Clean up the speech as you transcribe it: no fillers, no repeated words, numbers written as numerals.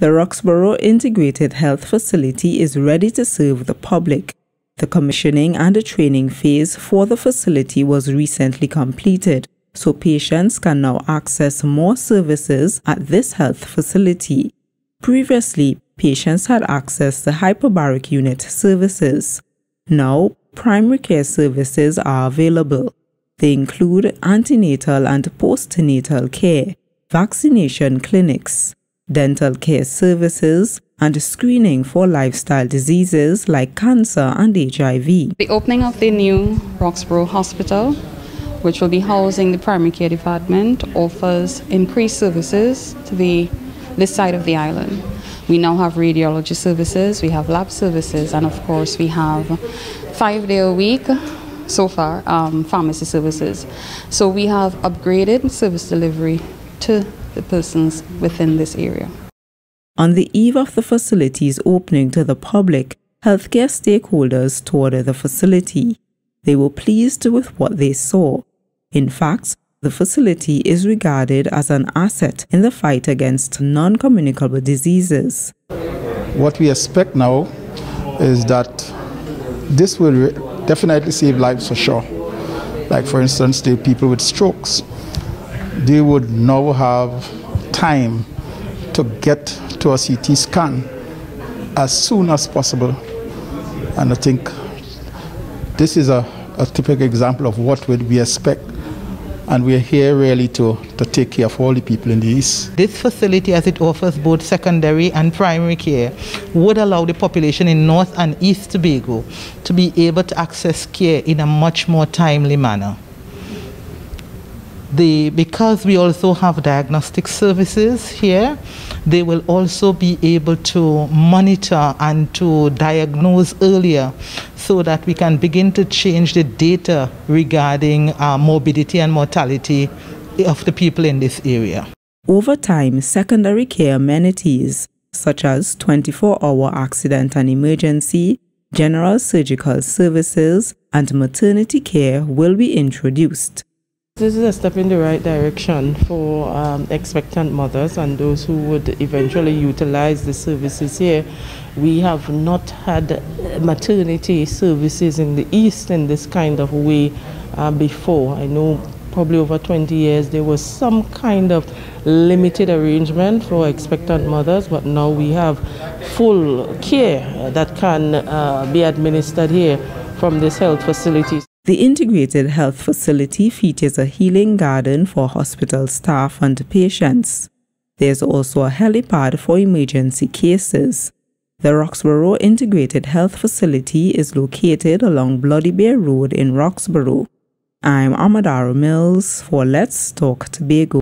The Roxborough Integrated Health Facility is ready to serve the public. The commissioning and the training phase for the facility was recently completed, so patients can now access more services at this health facility. Previously, patients had access to hyperbaric unit services. Now, primary care services are available. They include antenatal and postnatal care, vaccination clinics, dental care services, and screening for lifestyle diseases like cancer and HIV. The opening of the new Roxborough Hospital, which will be housing the primary care department, offers increased services to this side of the island. We now have radiology services, we have lab services, and of course we have 5 days a week so far pharmacy services. So we have upgraded service delivery to the persons within this area. On the eve of the facility's opening to the public, healthcare stakeholders toured the facility. They were pleased with what they saw. In fact, the facility is regarded as an asset in the fight against non-communicable diseases. What we expect now is that this will definitely save lives for sure. Like, for instance, the people with strokes, they would now have time to get to a CT scan as soon as possible. And I think this is a typical example of what we expect. And we're here really to take care of all the people in the East. This facility, as it offers both secondary and primary care, would allow the population in North and East Tobago to be able to access care in a much more timely manner. Because we also have diagnostic services here, they will also be able to monitor and to diagnose earlier, so that we can begin to change the data regarding morbidity and mortality of the people in this area. Over time, secondary care amenities such as 24-hour accident and emergency, general surgical services, and maternity care will be introduced. This is a step in the right direction for expectant mothers and those who would eventually utilize the services here. We have not had maternity services in the East in this kind of way before. I know probably over 20 years there was some kind of limited arrangement for expectant mothers, but now we have full care that can be administered here from this health facility. The integrated health facility features a healing garden for hospital staff and patients. There's also a helipad for emergency cases. The Roxborough Integrated Health Facility is located along Bloody Bear Road in Roxborough. I'm Omodara Mills for Let's Talk Tobago.